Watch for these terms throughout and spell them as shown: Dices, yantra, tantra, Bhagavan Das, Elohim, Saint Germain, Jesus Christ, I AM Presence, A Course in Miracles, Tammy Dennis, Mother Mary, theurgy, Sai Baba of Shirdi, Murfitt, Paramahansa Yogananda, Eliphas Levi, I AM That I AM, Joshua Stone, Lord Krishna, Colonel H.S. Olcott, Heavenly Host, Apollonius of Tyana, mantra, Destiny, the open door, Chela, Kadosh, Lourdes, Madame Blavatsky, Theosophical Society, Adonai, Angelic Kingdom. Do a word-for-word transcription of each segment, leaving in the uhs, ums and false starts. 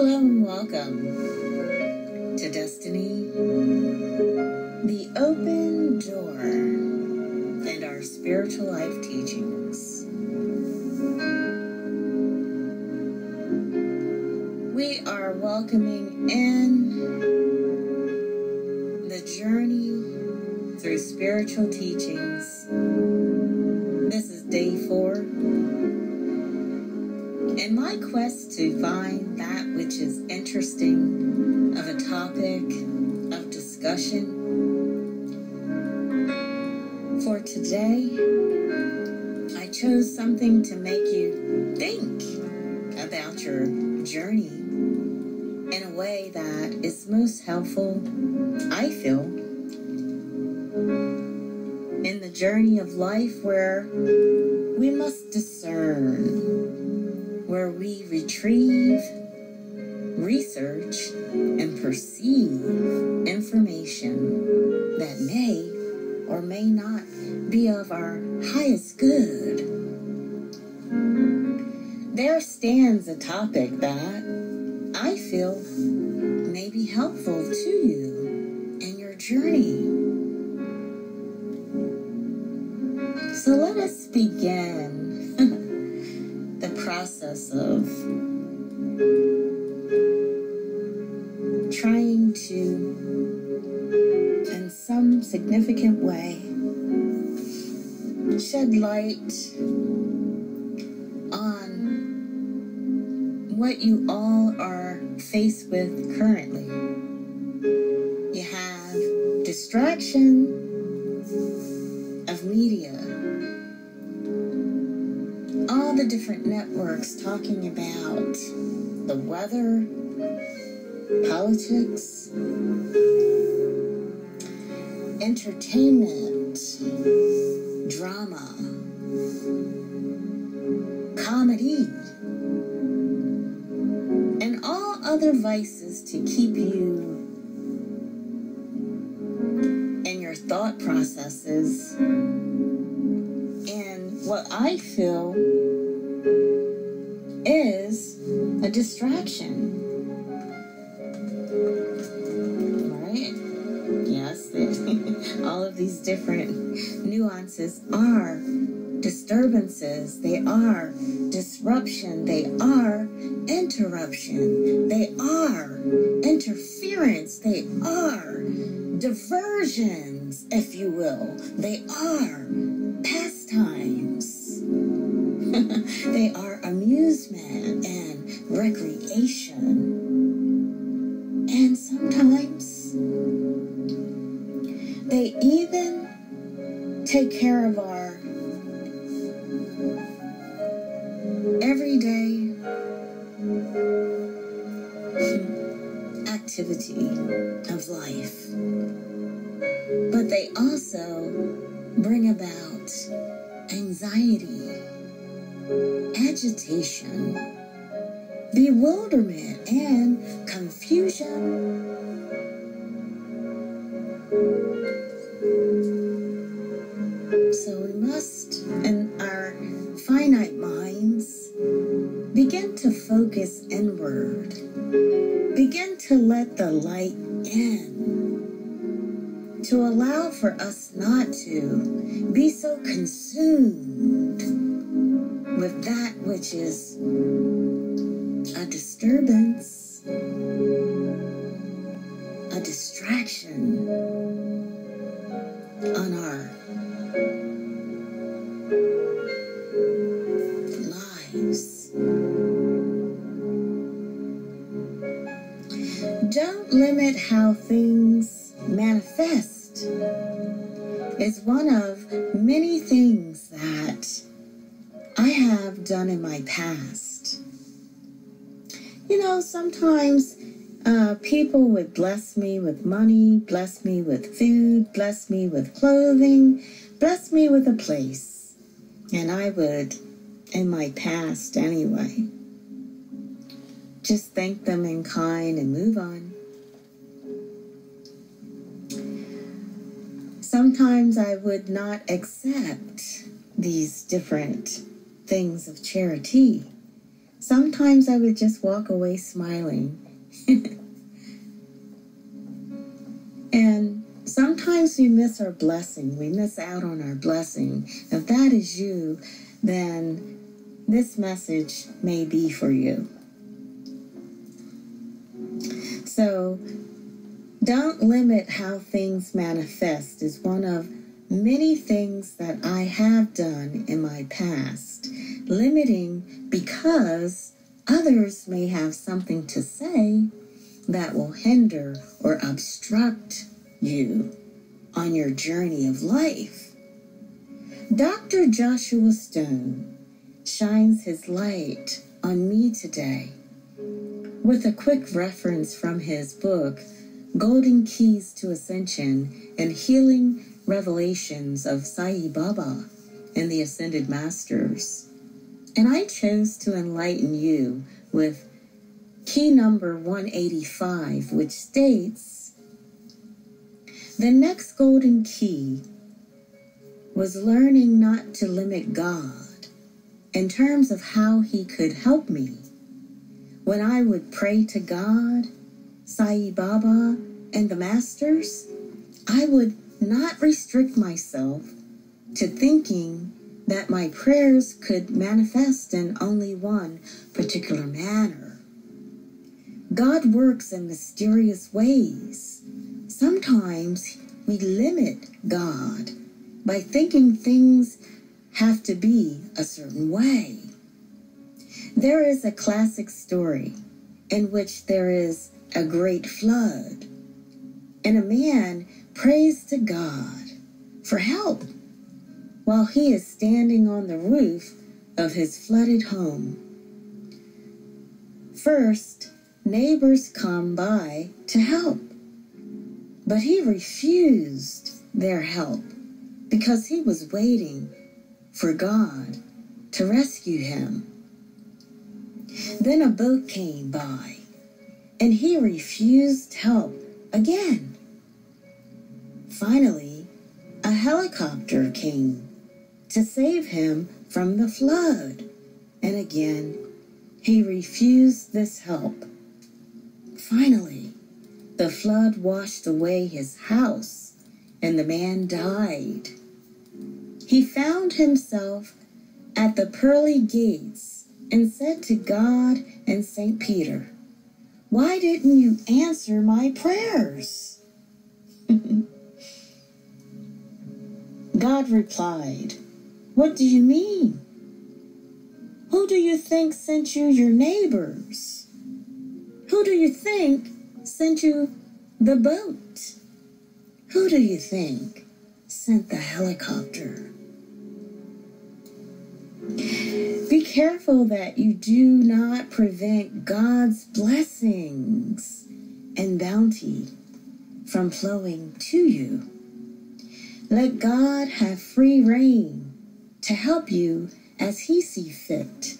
Hello and welcome to Destiny, the Open Door, and our spiritual life teachings. We are welcoming in the journey through spiritual teachings. This is day four. In my quest to find that which is interesting of a topic of discussion, for today, I chose something to make you think about your journey in a way that is most helpful, I feel, in the journey of life where we must discern, where we retrieve, research, and perceive information that may or may not be of our highest good. There stands a topic that I feel may be helpful to you in your journey. So let us begin the process of trying to, in some significant way, shed light on what you all are faced with currently. You have distraction of media. All the different networks talking about the weather, politics, entertainment, drama, comedy, and all other vices to keep you and your thought processes in what I feel is a distraction, right? Yes, all of these different nuances are disturbances, they are disruption, they are interruption, they are interference, they are diversions, if you will, they are pastimes. They are amusement and recreation, and sometimes they even take care of our everyday activity of life, but they also bring about anxiety, agitation, bewilderment, and confusion. So we must, in our finite minds, begin to focus inward, begin to let the light in, to allow for us not to be so consumed with that which is a disturbance, a distraction on our lives. Don't limit how things manifest is one of many things that I have done in my past. You know, sometimes uh, people would bless me with money, bless me with food, bless me with clothing, bless me with a place. And I would, in my past anyway, just thank them in kind and move on. Sometimes I would not accept these different things of charity Sometimes I would just walk away smiling. And sometimes we miss our blessing. We miss out on our blessing. If that is you, then this message may be for you. So don't limit how things manifest is one of many things that I have done in my past. Limiting because others may have something to say that will hinder or obstruct you on your journey of life. Doctor Joshua Stone shines his light on me today with a quick reference from his book, Golden Keys to Ascension and Healing Revelations of Sai Baba and the Ascended Masters. And I chose to enlighten you with key number one eighty-five, which states, the next golden key was learning not to limit God in terms of how he could help me. When I would pray to God, Sai Baba, and the Masters, I would not restrict myself to thinking that my prayers could manifest in only one particular manner. God works in mysterious ways. Sometimes we limit God by thinking things have to be a certain way. There is a classic story in which there is a great flood, and a man prays to God for help while he is standing on the roof of his flooded home. First, neighbors come by to help, but he refused their help because he was waiting for God to rescue him. Then a boat came by, and he refused help again. Finally, a helicopter came to save him from the flood. And again, he refused this help. Finally, the flood washed away his house and the man died. He found himself at the pearly gates and said to God and Saint Peter, why didn't you answer my prayers? God replied, what do you mean? Who do you think sent you your neighbors? Who do you think sent you the boat? Who do you think sent the helicopter? Be careful that you do not prevent God's blessings and bounty from flowing to you. Let God have free reign to help you as he sees fit,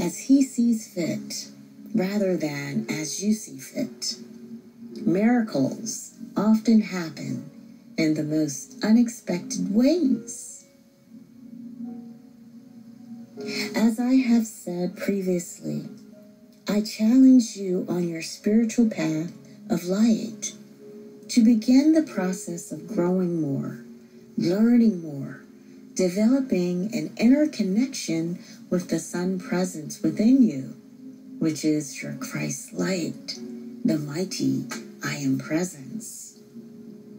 as he sees fit, rather than as you see fit. Miracles often happen in the most unexpected ways. As I have said previously, I challenge you on your spiritual path of light to begin the process of growing more, learning more, developing an inner connection with the sun presence within you, which is your Christ light, the mighty I am presence.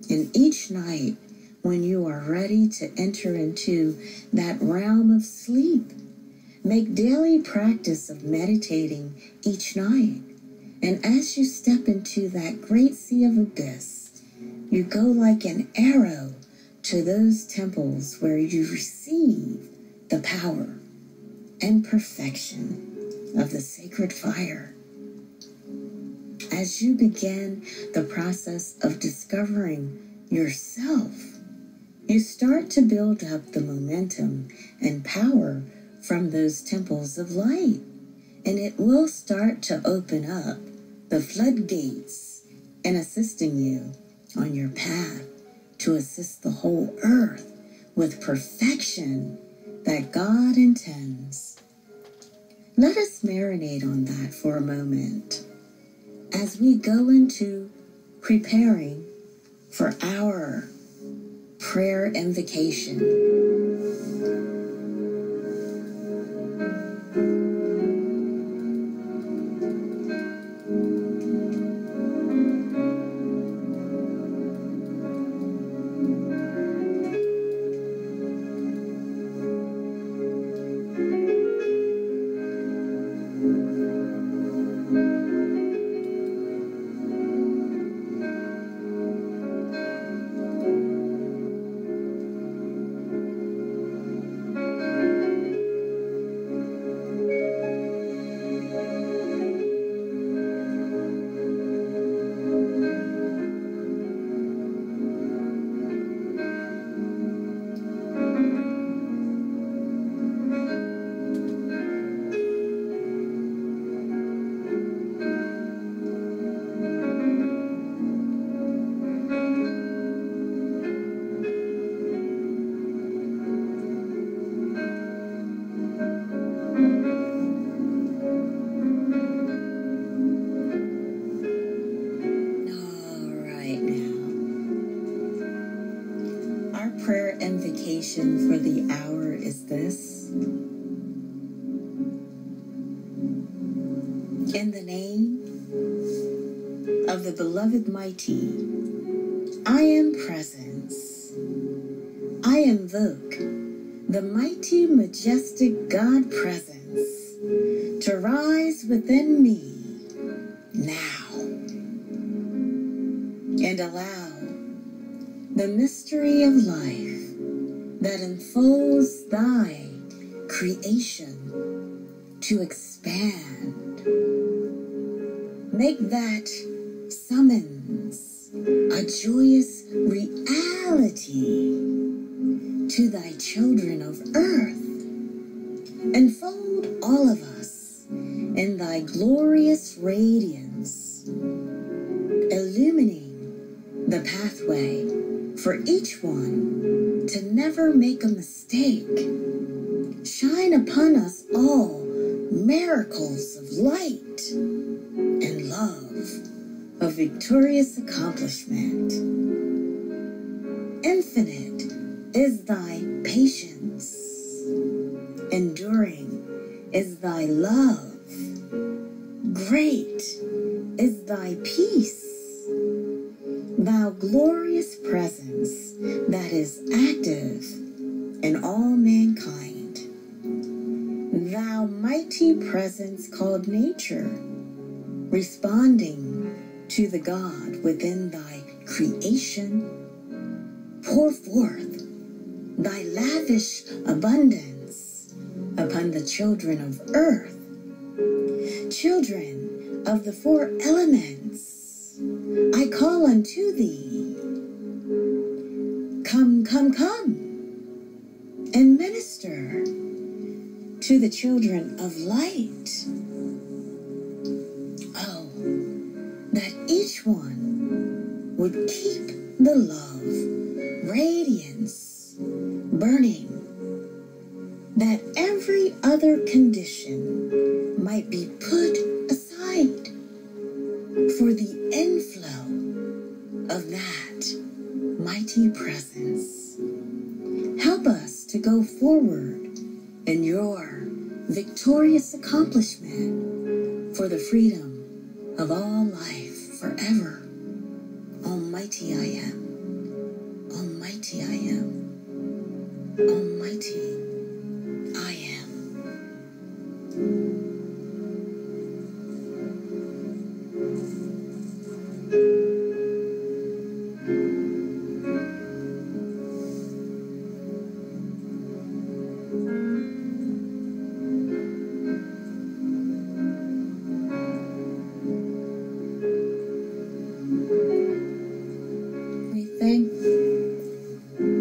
And each night when you are ready to enter into that realm of sleep, make daily practice of meditating each night. And as you step into that great sea of abyss, you go like an arrow to those temples where you receive the power and perfection of the sacred fire. As you begin the process of discovering yourself, you start to build up the momentum and power from those temples of light, and it will start to open up the floodgates and assisting you on your path to assist the whole earth with perfection that God intends. Let us marinate on that for a moment as we go into preparing for our prayer invocation. For the hour is this. In the name of the beloved mighty, I am presence. I invoke the mighty, majestic God presence to rise within me now and allow the mystery of life that enfolds thy creation to expand. Make that summons a joyous reality to thy children of earth. Enfold all of us in thy glorious radiance, illumining the pathway for each one to never make a mistake. Shine upon us all miracles of light and love of victorious accomplishment. Infinite is thy patience. Enduring is thy love. Great is thy peace. Thou glorious presence that is active in all mankind. Thou mighty presence called nature, responding to the God within thy creation, pour forth thy lavish abundance upon the children of earth, children of the four elements. I call unto thee. Come, come, come, and minister to the children of light. Oh, that each one would keep the love, radiance, burning, that every other condition might be put aside for the inflow of that mighty presence. Help us to go forward in your victorious accomplishment for the freedom of all life forever. Almighty I am. Almighty I am. Almighty I am.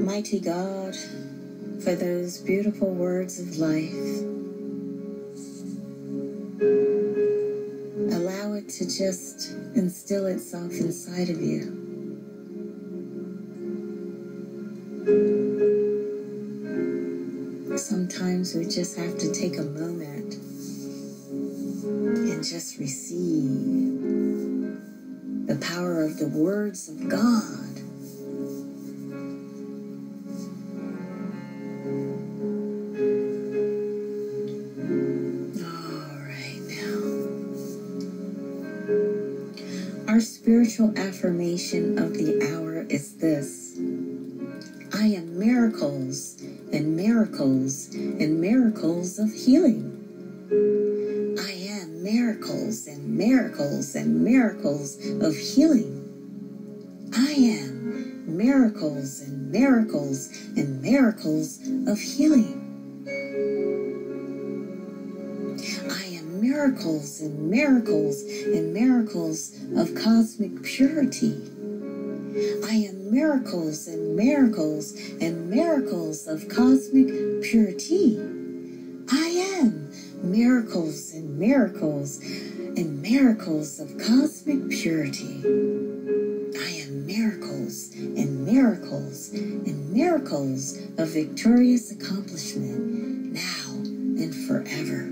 Mighty God, for those beautiful words of life, allow it to just instill itself inside of you. Sometimes we just have to take a moment and just receive the power of the words of God. All right, now. Our spiritual affirmation of the hour is this. I am miracles and miracles and miracles of healing. Miracles and miracles and miracles of healing. I am miracles and miracles and miracles of healing. I am miracles and miracles and miracles of cosmic purity. I am miracles and miracles and miracles of cosmic purity. I am miracles and miracles and miracles of cosmic purity. I am miracles and miracles and miracles of victorious accomplishment now and forever.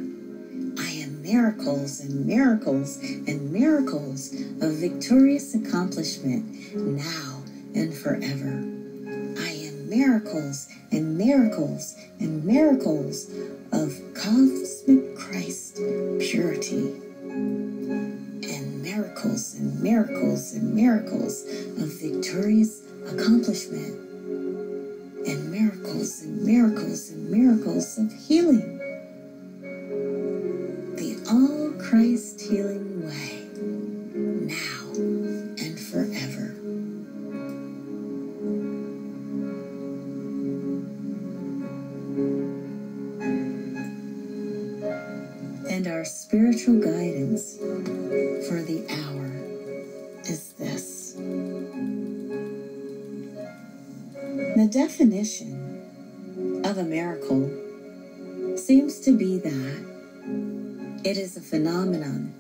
I am miracles and miracles and miracles of victorious accomplishment now and forever. I am miracles and miracles and miracles of cosmic Christ purity, and miracles and miracles and miracles of victorious accomplishment, and miracles and miracles and miracles of healing, the all Christ healing way, now and forever. Our spiritual guidance for the hour is this. The definition of a miracle seems to be that it is a phenomenon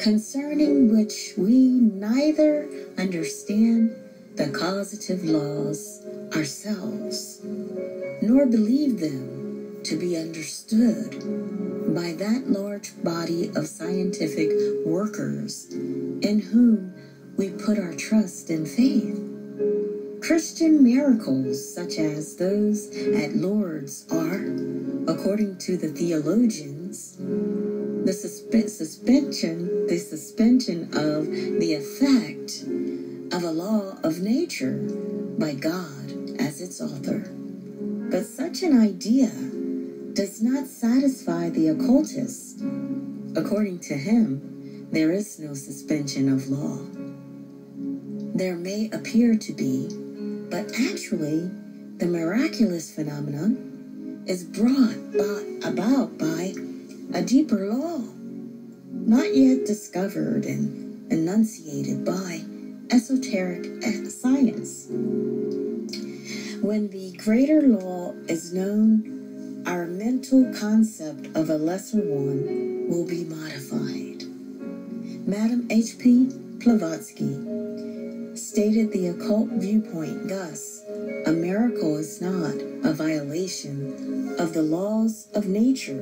concerning which we neither understand the causative laws ourselves, nor believe them to be understood by that large body of scientific workers in whom we put our trust and faith. Christian miracles such as those at Lourdes are, according to the theologians, the susp suspension, the suspension of the effect of a law of nature by God as its author. But such an idea does not satisfy the occultist. According to him, there is no suspension of law. There may appear to be, but actually, the miraculous phenomenon is brought by, about by a deeper law, not yet discovered and enunciated by esoteric science. When the greater law is known, our mental concept of a lesser one will be modified. Madame H P Blavatsky stated the occult viewpoint thus: a miracle is not a violation of the laws of nature,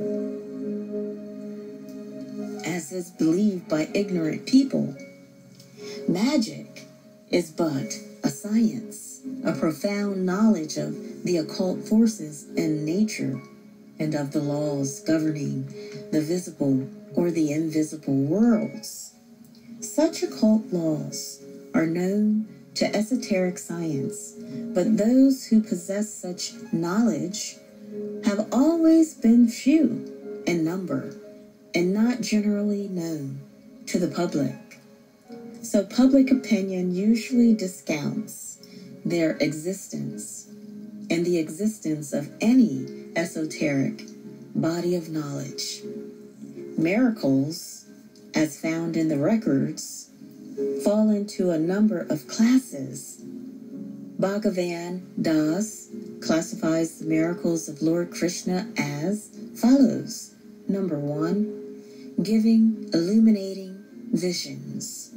as is believed by ignorant people. Magic is but a science, a profound knowledge of the occult forces in nature, and of the laws governing the visible or the invisible worlds. Such occult laws are known to esoteric science, but those who possess such knowledge have always been few in number and not generally known to the public. So public opinion usually discounts their existence and the existence of any esoteric body of knowledge. Miracles, as found in the records, fall into a number of classes. Bhagavan Das classifies the miracles of Lord Krishna as follows. Number one, giving illuminating visions.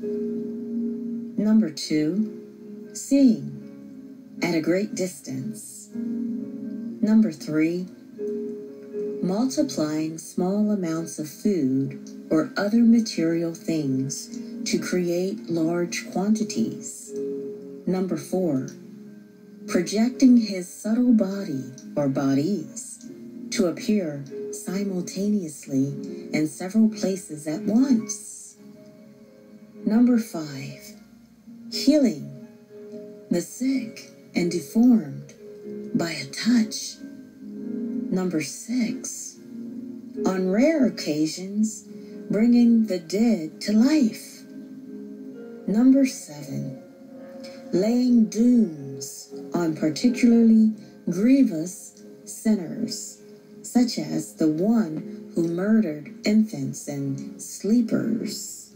Number two, seeing at a great distance. Number three, multiplying small amounts of food or other material things to create large quantities. Number four, projecting his subtle body or bodies to appear simultaneously in several places at once. Number five, healing the sick and deformed by a touch. Number six, on rare occasions, bringing the dead to life. Number seven, laying dooms on particularly grievous sinners, such as the one who murdered infants and sleepers.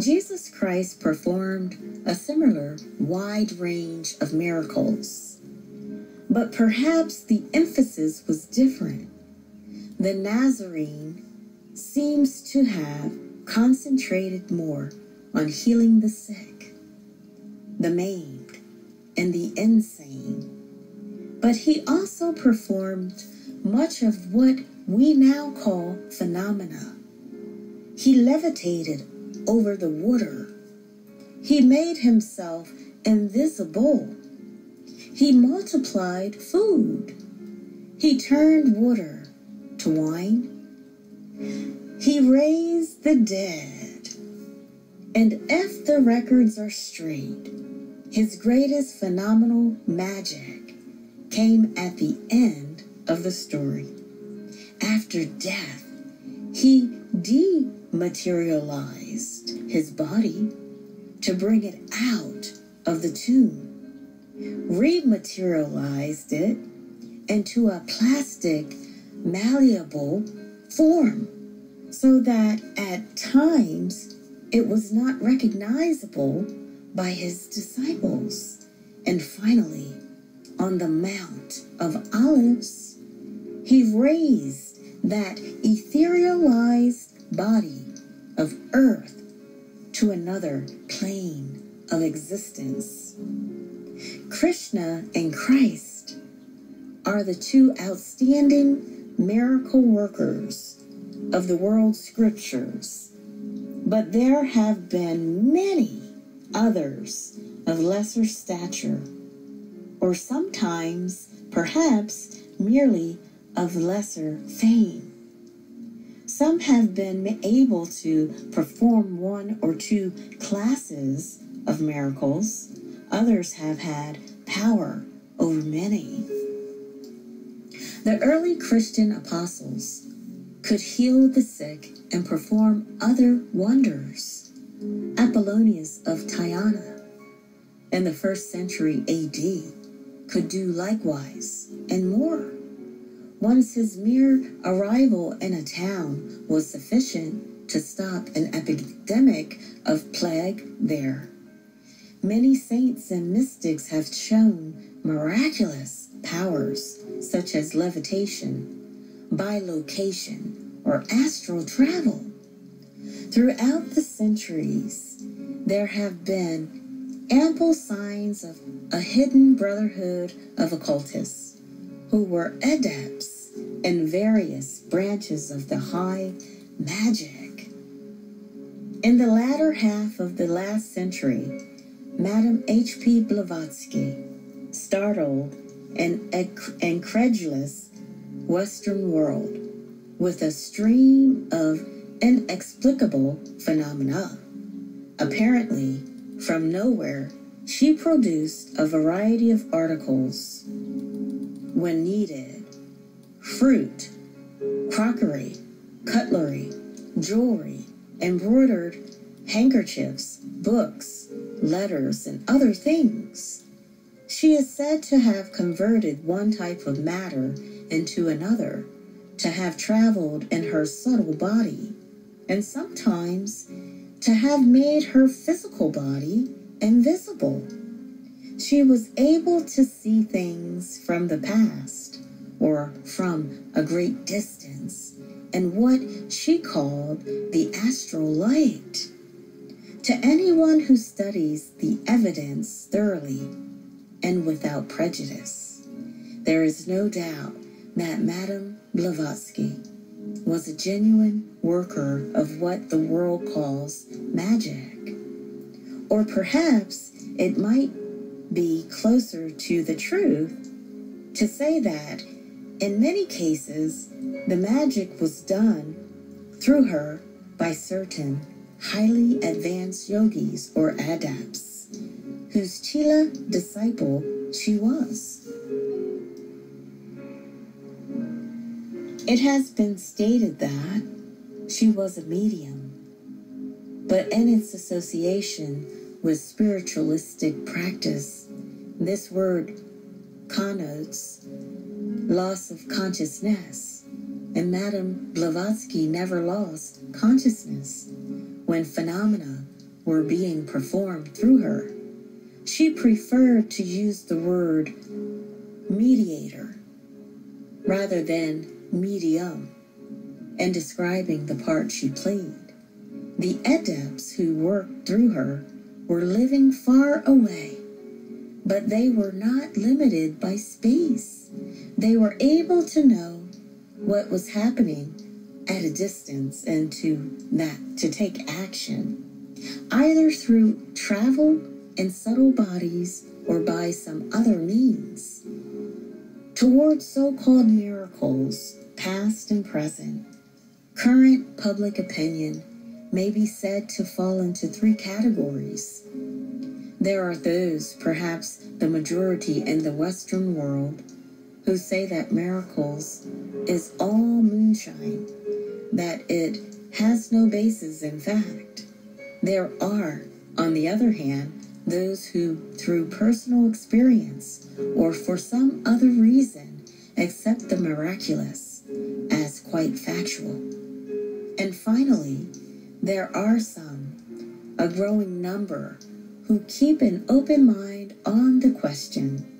Jesus Christ performed a similar wide range of miracles, but perhaps the emphasis was different. The Nazarene seems to have concentrated more on healing the sick, the maimed, and the insane. But he also performed much of what we now call phenomena. He levitated over the water. He made himself invisible. He multiplied food. He turned water to wine. He raised the dead. And if the records are straight, his greatest phenomenal magic came at the end of the story. After death, he dematerialized his body to bring it out of the tomb, rematerialized it into a plastic, malleable form so that at times it was not recognizable by his disciples. And finally, on the Mount of Olives, he raised that etherealized body of earth to another plane of existence. Krishna and Christ are the two outstanding miracle workers of the world's scriptures. But there have been many others of lesser stature, or sometimes, perhaps, merely of lesser fame. Some have been able to perform one or two classes of miracles. Others have had power over many. The early Christian apostles could heal the sick and perform other wonders. Apollonius of Tyana in the first century A D could do likewise and more. Once his mere arrival in a town was sufficient to stop an epidemic of plague there. Many saints and mystics have shown miraculous powers such as levitation, bilocation, or astral travel. Throughout the centuries, there have been ample signs of a hidden brotherhood of occultists who were adepts in various branches of the high magic. In the latter half of the last century, Madame H P Blavatsky startled an incredulous Western world with a stream of inexplicable phenomena. Apparently, from nowhere, she produced a variety of articles when needed: fruit, crockery, cutlery, jewelry, embroidered handkerchiefs, books, letters, and other things. She is said to have converted one type of matter into another, to have traveled in her subtle body, and sometimes to have made her physical body invisible. She was able to see things from the past or from a great distance in what she called the astral light. To anyone who studies the evidence thoroughly and without prejudice, there is no doubt that Madame Blavatsky was a genuine worker of what the world calls magic. Or perhaps it might be closer to the truth to say that in many cases, the magic was done through her by certain highly advanced yogis or adepts, whose Chela disciple she was. It has been stated that she was a medium, but in its association with spiritualistic practice, this word connotes loss of consciousness, and Madame Blavatsky never lost consciousness when phenomena were being performed through her. She preferred to use the word mediator rather than medium in describing the part she played. The adepts who worked through her were living far away, but they were not limited by space. They were able to know what was happening at a distance and to that to take action, either through travel in subtle bodies or by some other means, toward so-called miracles, past and present. Current public opinion may be said to fall into three categories. There are those, perhaps the majority in the Western world, who say that miracles is all moonshine, that it has no basis in fact. There are, on the other hand, those who, through personal experience or for some other reason, accept the miraculous as quite factual. And finally, there are some, a growing number, who keep an open mind on the question.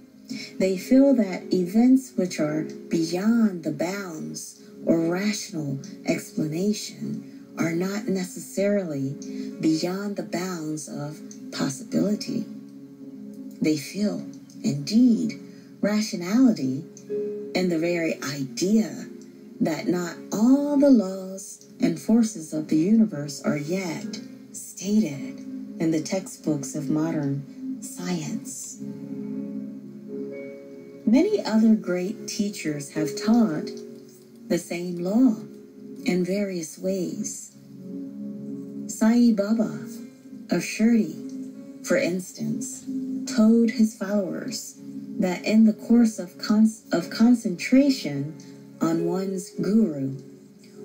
They feel that events which are beyond the bounds or rational explanation are not necessarily beyond the bounds of possibility. They feel, indeed, rationality in the very idea that not all the laws and forces of the universe are yet stated in the textbooks of modern science. Many other great teachers have taught the same law in various ways. Sai Baba of Shirdi, for instance, told his followers that in the course of, con of concentration on one's guru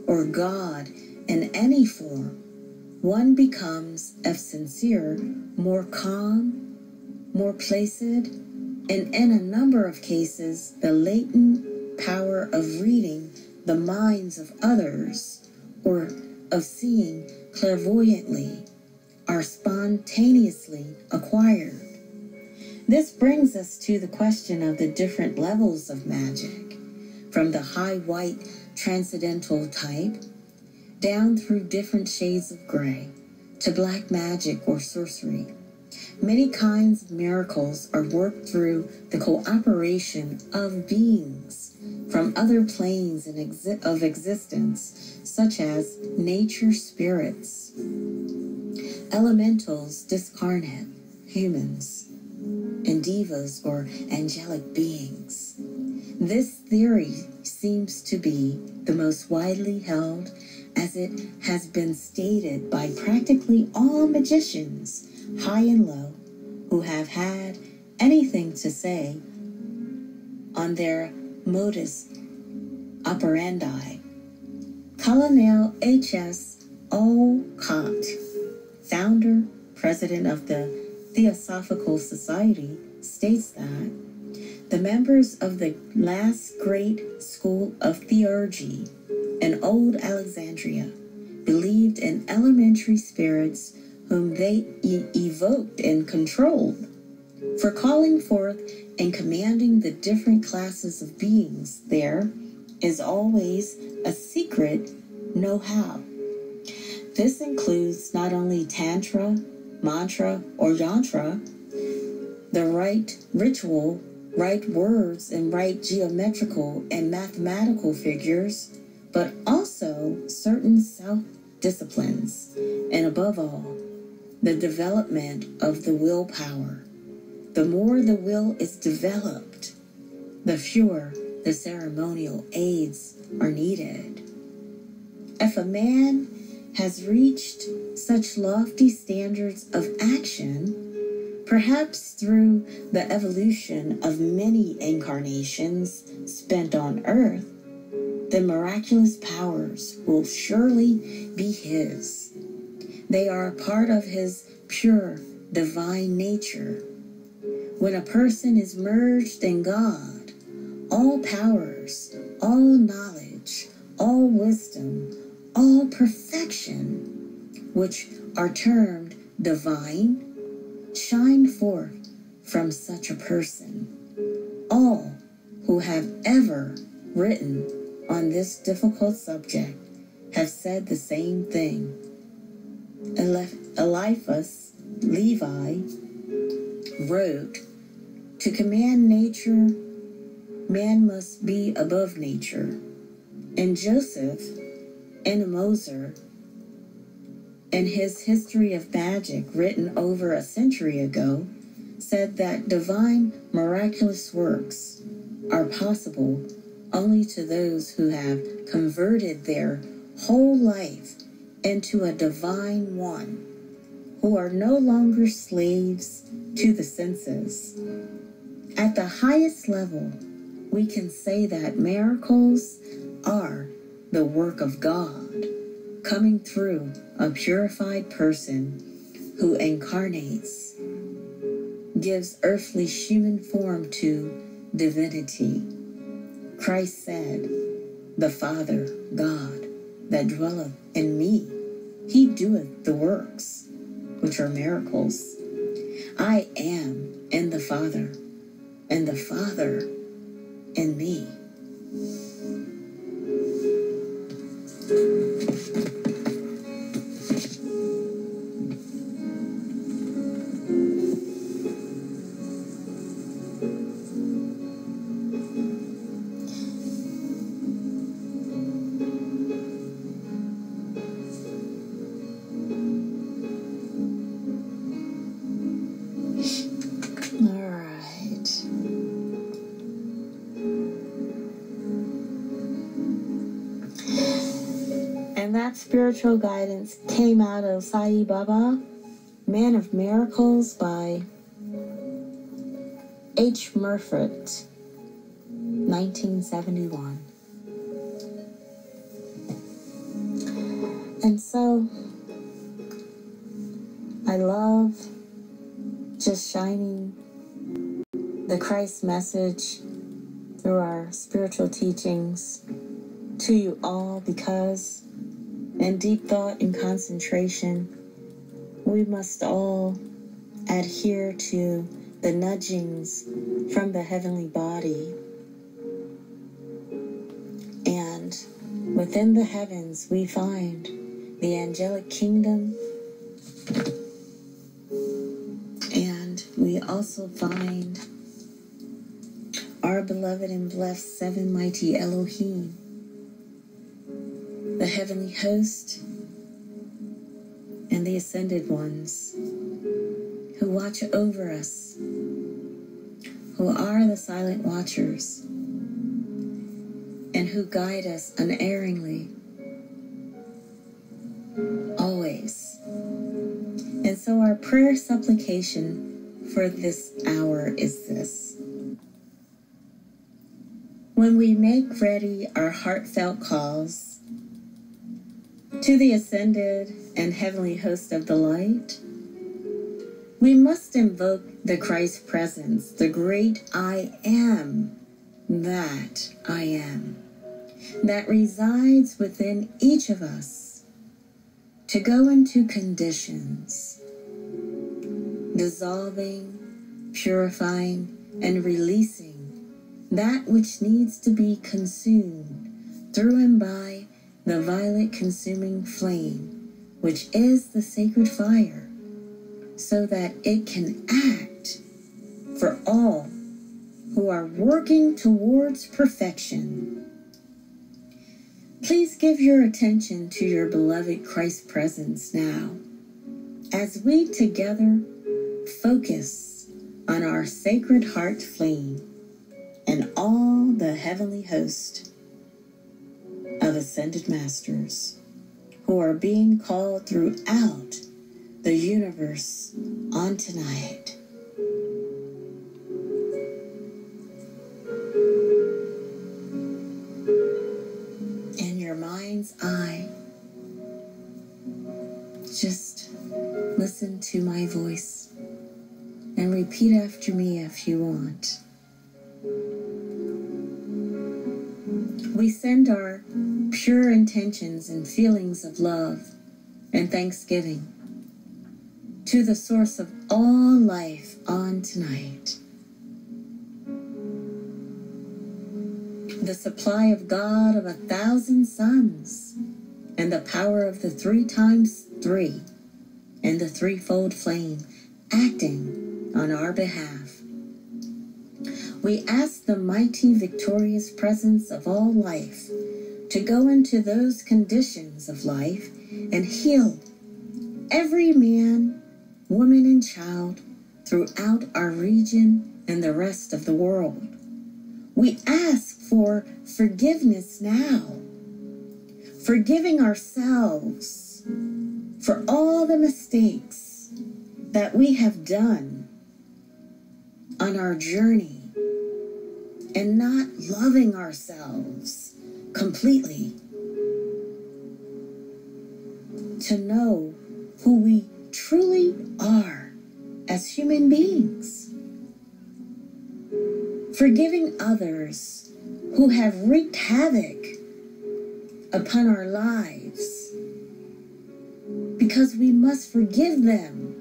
or God in any form, one becomes, if sincere, more calm, more placid, and in a number of cases, the latent power of reading the minds of others or of seeing clairvoyantly are spontaneously acquired. This brings us to the question of the different levels of magic, from the high white transcendental type down through different shades of gray, to black magic or sorcery. Many kinds of miracles are worked through the cooperation of beings from other planes in exi of existence, such as nature spirits, elementals discarnate, humans, and divas or angelic beings. This theory seems to be the most widely held, as it has been stated by practically all magicians, high and low, who have had anything to say on their modus operandi. Colonel H S Olcott, founder, president of the Theosophical Society, states that the members of the last great school of theurgy in old Alexandria believed in elementary spirits whom they e evoked and controlled for calling forth and commanding the different classes of beings. There is always a secret know-how. This includes not only tantra, mantra, or yantra, the right ritual right words and right geometrical and mathematical figures, but also certain self-disciplines, and above all, the development of the willpower. The more the will is developed, the fewer the ceremonial aids are needed. If a man has reached such lofty standards of action, perhaps through the evolution of many incarnations spent on earth, the miraculous powers will surely be his. They are a part of his pure divine nature. When a person is merged in God, all powers, all knowledge, all wisdom, all perfection, which are termed divine, shine forth from such a person. All who have ever written on this difficult subject have said the same thing. Eliphas Levi wrote, "To command nature, man must be above nature." And Joseph and Moser, in his History of Magic, written over a century ago, said that divine miraculous works are possible only to those who have converted their whole life into a divine one, who are no longer slaves to the senses. At the highest level, we can say that miracles are the work of God, coming through a purified person who incarnates, gives earthly human form to divinity. Christ said, "The Father, God, that dwelleth in me, he doeth the works," which are miracles. I am in the Father, and the Father in me. Spiritual guidance came out of Sai Baba, Man of Miracles by H. Murfitt, nineteen seventy-one. And so I love just shining the Christ message through our spiritual teachings to you all, because in deep thought and concentration, we must all adhere to the nudgings from the heavenly body. And within the heavens, we find the angelic kingdom. And we also find our beloved and blessed seven mighty Elohim, the heavenly host, and the ascended ones who watch over us, who are the silent watchers, and who guide us unerringly, always. And so our prayer supplication for this hour is this. When we make ready our heartfelt calls to the ascended and heavenly host of the light, we must invoke the Christ presence, the great I am that I am, that resides within each of us, to go into conditions, dissolving, purifying, and releasing that which needs to be consumed through and by the violet consuming flame, which is the sacred fire, so that it can act for all who are working towards perfection. Please give your attention to your beloved Christ presence now, as we together focus on our Sacred Heart flame and all the heavenly host of ascended masters who are being called throughout the universe on tonight. I just listen to my voice and repeat after me if you want. We send our pure intentions and feelings of love and thanksgiving to the source of all life on tonight. The supply of God of a thousand suns, and the power of the three times three, and the threefold flame acting on our behalf. We ask the mighty victorious presence of all life to go into those conditions of life and heal every man, woman, and child throughout our region and the rest of the world. We ask for forgiveness now, forgiving ourselves for all the mistakes that we have done on our journey and not loving ourselves completely, to know who we truly are as human beings. Forgiving others who have wreaked havoc upon our lives, because we must forgive them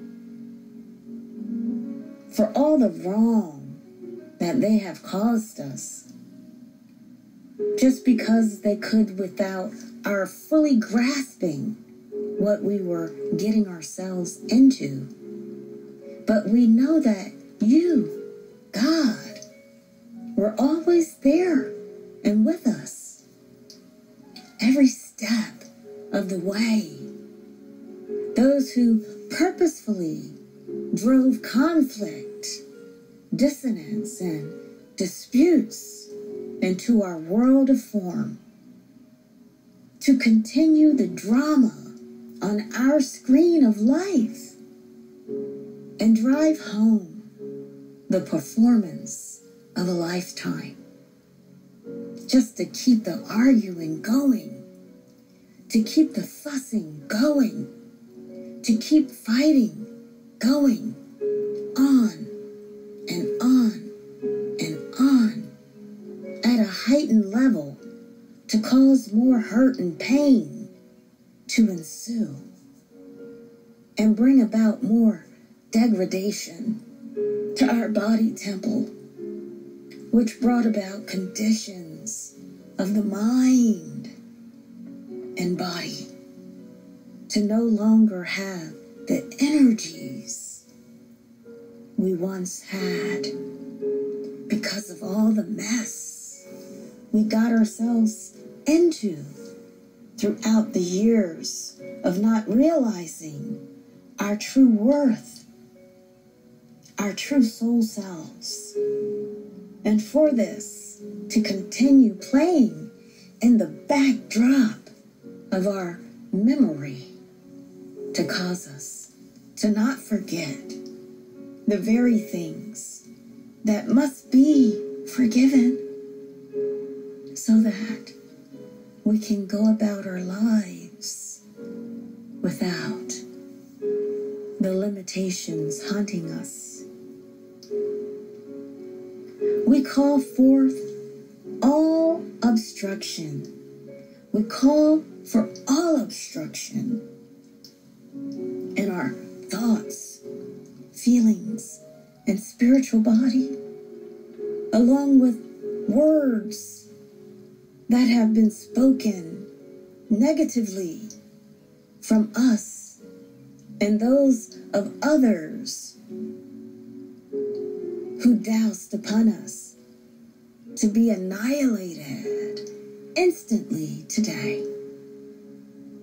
for all the wrong that they have caused us, just because they could, without our fully grasping what we were getting ourselves into. But we know that you, God, we're always there and with us, every step of the way. Those who purposefully drove conflict, dissonance, and disputes into our world of form, to continue the drama on our screen of life and drive home the performance of a lifetime, just to keep the arguing going, to keep the fussing going, to keep fighting going, on and on and on, at a heightened level, to cause more hurt and pain to ensue and bring about more degradation to our body temple, which brought about conditions of the mind and body to no longer have the energies we once had, because of all the mess we got ourselves into throughout the years of not realizing our true worth, our true soul selves. And for this to continue playing in the backdrop of our memory, to cause us to not forget the very things that must be forgiven, so that we can go about our lives without the limitations haunting us. We call forth all obstruction. We call for all obstruction in our thoughts, feelings, and spiritual body, along with words that have been spoken negatively from us and those of others who doused upon us to be annihilated instantly today,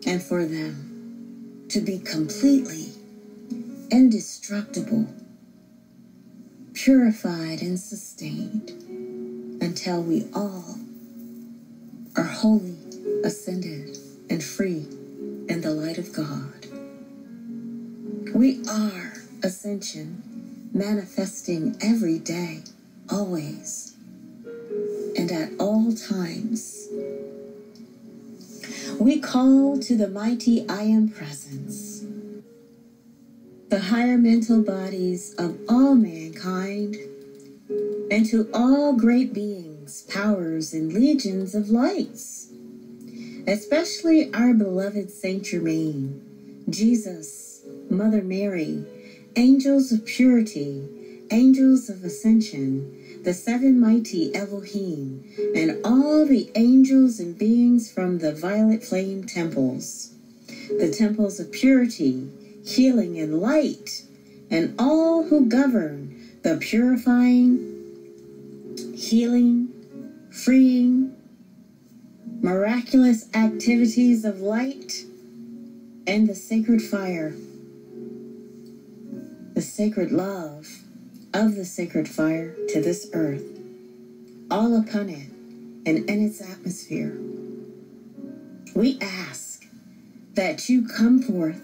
and for them to be completely indestructible, purified and sustained until we all are wholly ascended and free in the light of God. We are ascension manifesting every day, always, and at all times. We call to the mighty I Am Presence, the higher mental bodies of all mankind, and to all great beings, powers, and legions of lights, especially our beloved Saint Germain, Jesus, Mother Mary, angels of purity, angels of ascension, the seven mighty Elohim, and all the angels and beings from the violet flame temples, the temples of purity, healing and light, and all who govern the purifying, healing, freeing, miraculous activities of light, and the sacred fire, the sacred love of the sacred fire to this earth, all upon it and in its atmosphere. We ask that you come forth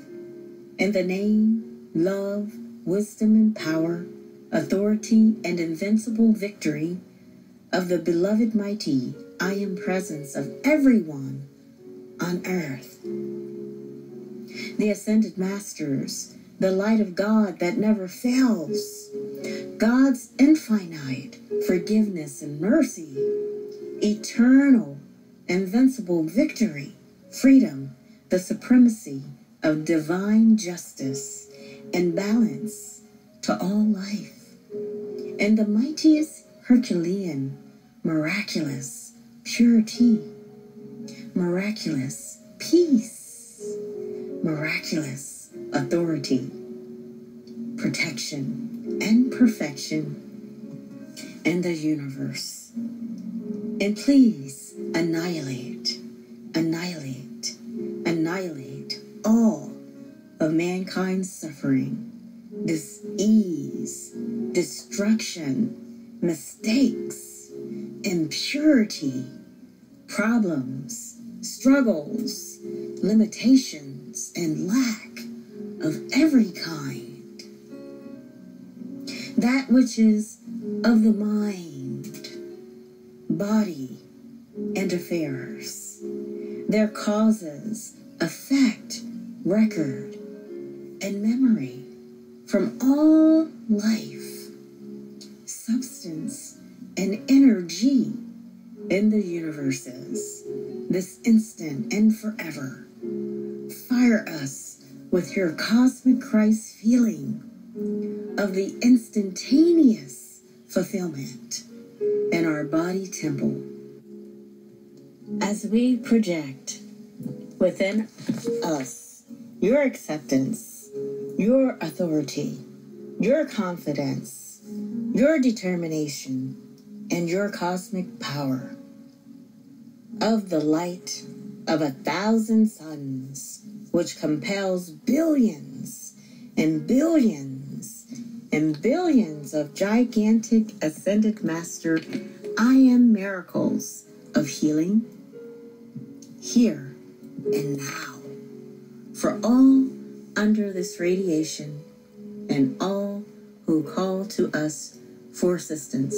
in the name, love, wisdom, and power, authority, and invincible victory of the beloved mighty I Am Presence of everyone on earth. The Ascended Masters, the light of God that never fails, God's infinite forgiveness and mercy, eternal, invincible victory, freedom, the supremacy of divine justice and balance to all life, and the mightiest Herculean, miraculous purity, miraculous peace, miraculous authority, protection, and perfection in the universe. And please annihilate, annihilate, annihilate all of mankind's suffering, disease, destruction, mistakes, impurity, problems, struggles, limitations, and lack of every kind. That which is of the mind, body, and affairs, their causes, effect, record, and memory from all life, substance, and energy in the universes, this instant and forever. Fire us with your cosmic Christ feeling of the instantaneous fulfillment in our body temple. As we project within us your acceptance, your authority, your confidence, your determination, and your cosmic power of the light of a thousand suns, which compels billions and billions and billions of gigantic ascended master I Am miracles of healing here and now, for all under this radiation and all who call to us for assistance.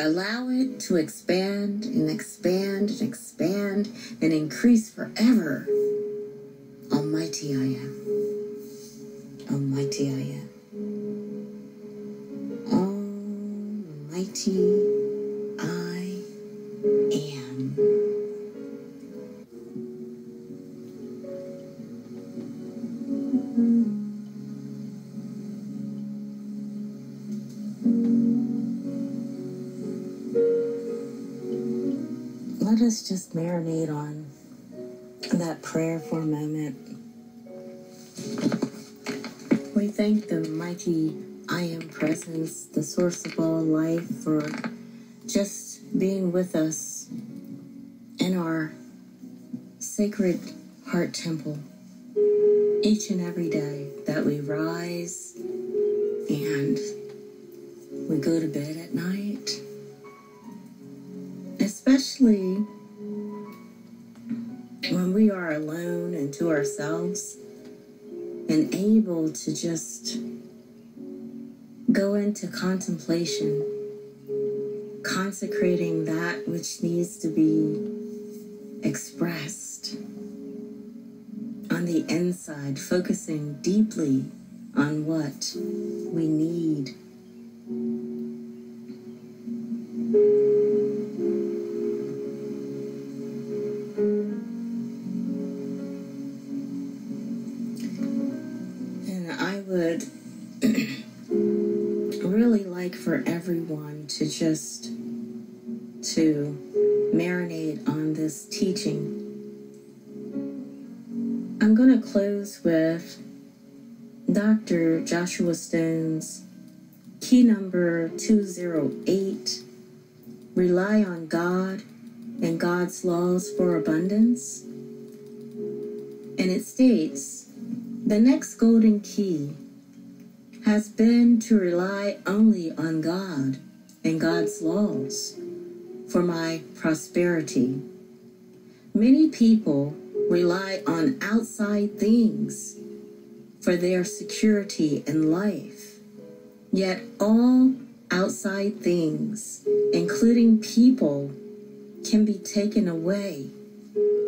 Allow it to expand and expand and expand and increase forever. Almighty I Am. Almighty I Am. Almighty I Am. Let us just marinate on that prayer for a moment. We thank the mighty I Am Presence, the source of all life, for just being with us in our sacred heart temple each and every day that we rise and we go to bed at night. Especially when we are alone and to ourselves and able to just go into contemplation, consecrating that which needs to be expressed on the inside, focusing deeply on what we need. To just to marinate on this teaching. I'm going to close with Doctor Joshua Stone's key number two oh eight, rely on God and God's laws for abundance. And it states, the next golden key has been to rely only on God and God's laws for my prosperity. Many people rely on outside things for their security in life, yet all outside things, including people, can be taken away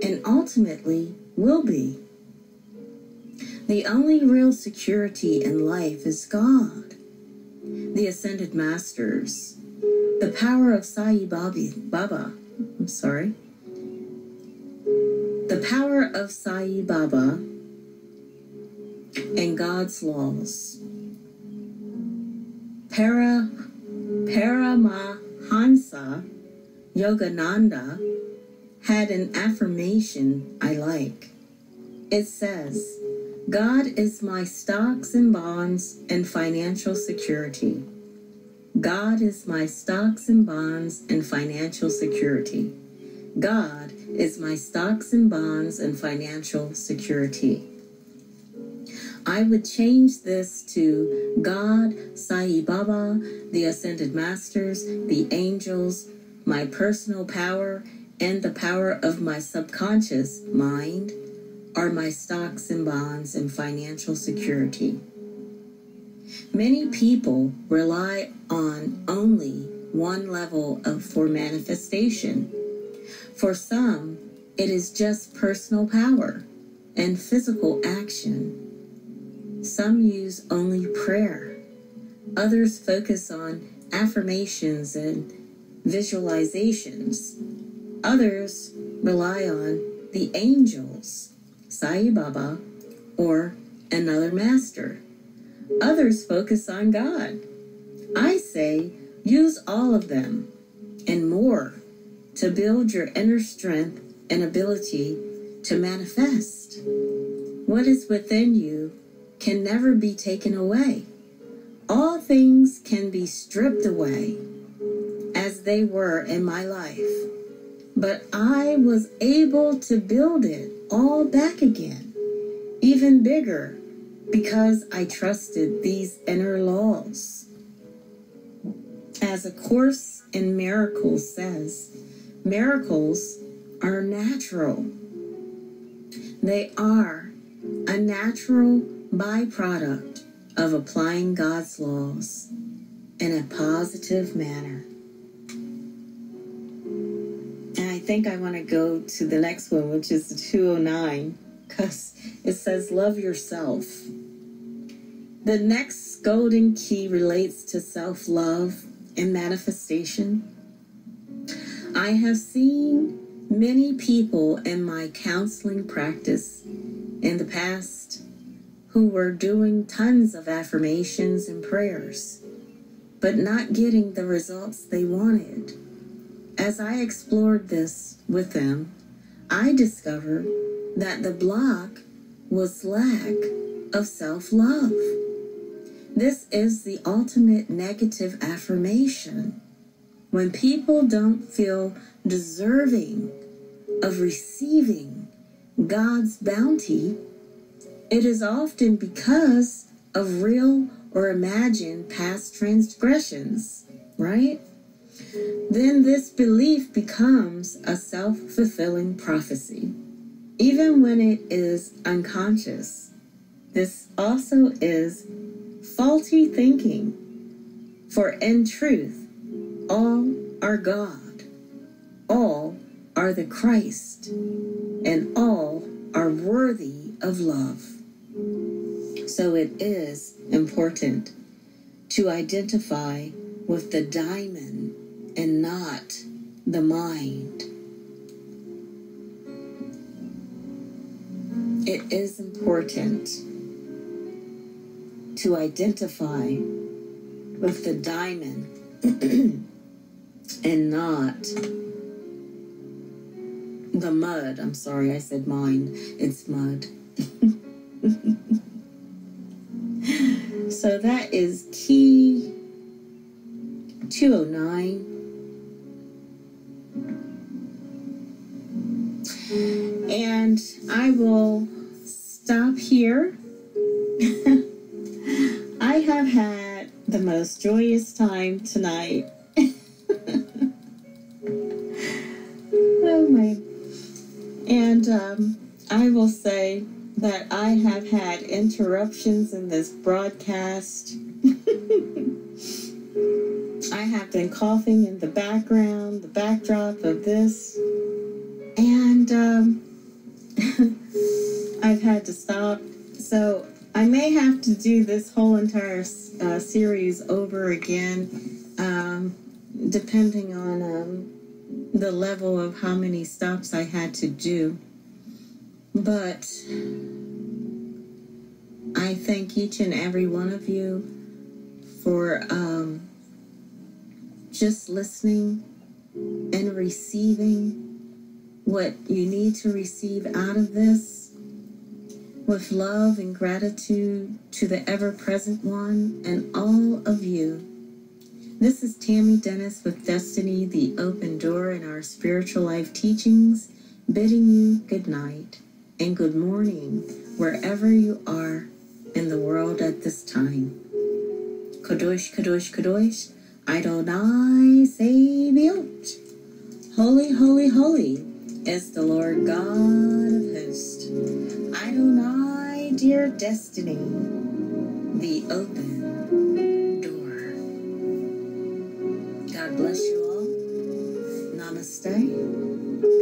and ultimately will be. The only real security in life is God, the Ascended Masters, the power of Sai Baba, I'm sorry, the power of Sai Baba and God's laws. Para, Paramahansa Yogananda had an affirmation I like. It says, God is my stocks and bonds and financial security. God is my stocks and bonds and financial security. God is my stocks and bonds and financial security. I would change this to God, Sai Baba, the Ascended Masters, the angels, my personal power, and the power of my subconscious mind are my stocks and bonds and financial security. Many people rely on only one level of for manifestation. For some, it is just personal power and physical action. Some use only prayer. Others focus on affirmations and visualizations. Others rely on the angels, Sai Baba, or another master. Others focus on God. I say, use all of them and more to build your inner strength and ability to manifest. What is within you can never be taken away. All things can be stripped away, as they were in my life, but I was able to build it all back again, even bigger, because I trusted these inner laws. As A Course in Miracles says, miracles are natural. They are a natural byproduct of applying God's laws in a positive manner. I think I want to go to the next one, which is the two oh nine, because it says love yourself. The next golden key relates to self-love and manifestation. I have seen many people in my counseling practice in the past who were doing tons of affirmations and prayers, but not getting the results they wanted. As I explored this with them, I discovered that the block was lack of self-love. This is the ultimate negative affirmation. When people don't feel deserving of receiving God's bounty, it is often because of real or imagined past transgressions, right? Then this belief becomes a self-fulfilling prophecy, even when it is unconscious. This also is faulty thinking, for in truth, all are God, all are the Christ, and all are worthy of love. So it is important to identify with the diamond and not the mind. It is important to identify with the diamond and not the mud. I'm sorry, I said mine. It's mud. So that is key two oh nine. And I will stop here. I have had the most joyous time tonight. Oh my. And um, I will say that I have had interruptions in this broadcast. I have been coughing in the background, the backdrop of this. And um, I've had to stop. So I may have to do this whole entire uh, series over again, um, depending on um, the level of how many stops I had to do. But I thank each and every one of you for um, just listening and receiving what you need to receive out of this, with love and gratitude to the ever-present one and all of you. This is Tammy Dennis with Destiny, the Open Door, and our spiritual life teachings, bidding you good night and good morning wherever you are in the world at this time. Kadosh, Kadosh, Kadosh, Adonai Sebiot. Holy, holy, holy is the Lord God of hosts. Adonai, dear Destiny, the Open Door. God bless you all. Namaste.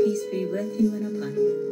Peace be with you and upon you.